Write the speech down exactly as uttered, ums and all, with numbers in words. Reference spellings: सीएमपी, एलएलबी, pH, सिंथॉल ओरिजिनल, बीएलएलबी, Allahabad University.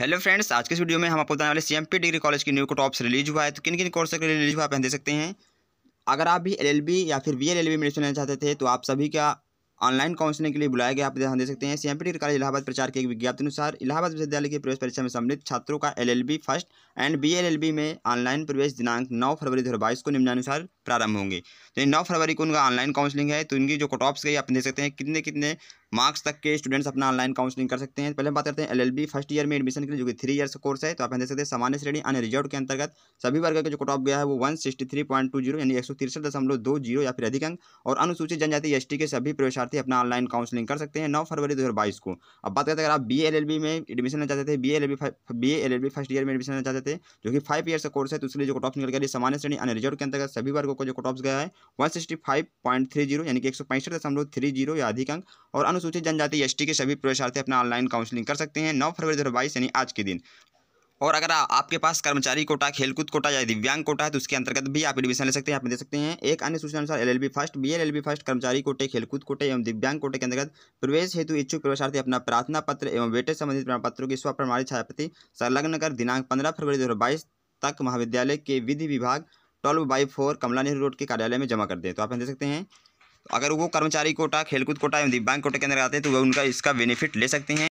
Hello friends, आज के इस वीडियो में हम आपको बताने वाले सीएमपी डिग्री कॉलेज की न्यू कट ऑफ रिलीज हुआ है तो किन किन कोर्स के लिए रिलीज हुआ आप देख सकते हैं। अगर आप भी एलएलबी या फिर बीएलएलबी में एडमिशन लेना चाहते थे तो आप सभी का ऑनलाइन काउंसलिंग के लिए बुलाया गया, आप ध्यान दे सकते हैं। सीएमपी डिग्री कॉलेज इलाहाबाद प्रचार के एक विज्ञप्ति अनुसार इलाहाबाद विश्वविद्यालय की प्रवेश परीक्षा में सम्मिलित छात्रों का एलएलबी फर्स्ट एंड बीएलएलबी में ऑनलाइन प्रवेश दिनांक नौ फरवरी दो हज़ार बाईस को निम्नानुसार प्रारंभ होंगे। तो नौ फरवरी को उनका ऑनलाइन काउंसलिंग है, तो इनकी जो कट ऑफ्स गई आप देख सकते हैं कितने कितने मार्क्स तक के स्टूडेंट्स अपना ऑनलाइन काउंसलिंग कर सकते हैं। पहले हम बात करते हैं एलएलबी फर्स्ट ईयर में एडमिशन के लिए, जो कि थ्री ईयर्स कोर्स है। तो आप देख सकते हैं सामान्य श्रेणी अन्य रिजर्व के अंतर्गत सभी वर्ग का जो कट ऑफ गया है वो one sixty three point two zero यानी एक सौ तिरसठ दशमलव दो जीरो या फिर अधिक अंक, और अनुसूचित जनजाति एस टी के सभी प्रवेशार्थी अपना ऑनलाइन काउंसलिंग कर सकते हैं नौ फरवरी दो हज़ार बाईस को। अब बात करते हैं, अगर आप बीएलएलबी में एडमिशन लेना चाहते थे, बीएलएलबी बीएलएलबी फर्स्ट ईयर में एडमिशन लेना चाहते थे जो कि फाइव ईयर का कोर्स है, तो उसके लिए जो कट ऑफ निकल गया सामान्य श्रेणी अन्य रिजर्व के अंतर्गत सभी वर्गों को जो कट ऑफ गया है one sixty five point three zero यानी कि एक सौ पैंसठ दशमलव थ्री जीरो या अधिक अंक, और अनुसूचित जनजाति एसटी के सभी प्रवेशार्थी अपना ऑनलाइन काउंसलिंग कर सकते हैं नौ फरवरी दो हज़ार बाईस यानी आज के दिन। और अगर आपके पास कर्मचारी कोटा, खेलकूद कोटा या दिव्यांग कोटा है तो उसके अंतर्गत भी आप एडमिशन ले सकते हैं। आप दे सकते हैं एक अन्य सूचना अनुसार एलएलबी फर्स्ट, बीएलएलबी फर्स्ट, कर्मचारी कोटे, खेलकूद कोटे एवं दिव्यांग कोटे के अंतर्गत प्रवेश हेतु इच्छुक प्रवेशार्थी अपना प्रार्थना पत्र एवं वेटेज संबंधित प्रमाण पत्रों की स्व प्रमाणित छायाप्रति संलग्न कर दिनांक पंद्रह फरवरी दो हज़ार बाईस तक महाविद्यालय के विधि विभाग twelve by four Kamla Nehru road के कार्यालय में जमा कर दें। तो आप दे सकते हैं अगर वो कर्मचारी कोटा, खेलकूद कोटा एवं दिव्यांग कोटे के अंदर आते हैं तो वह उनका इसका बेनिफिट ले सकते हैं।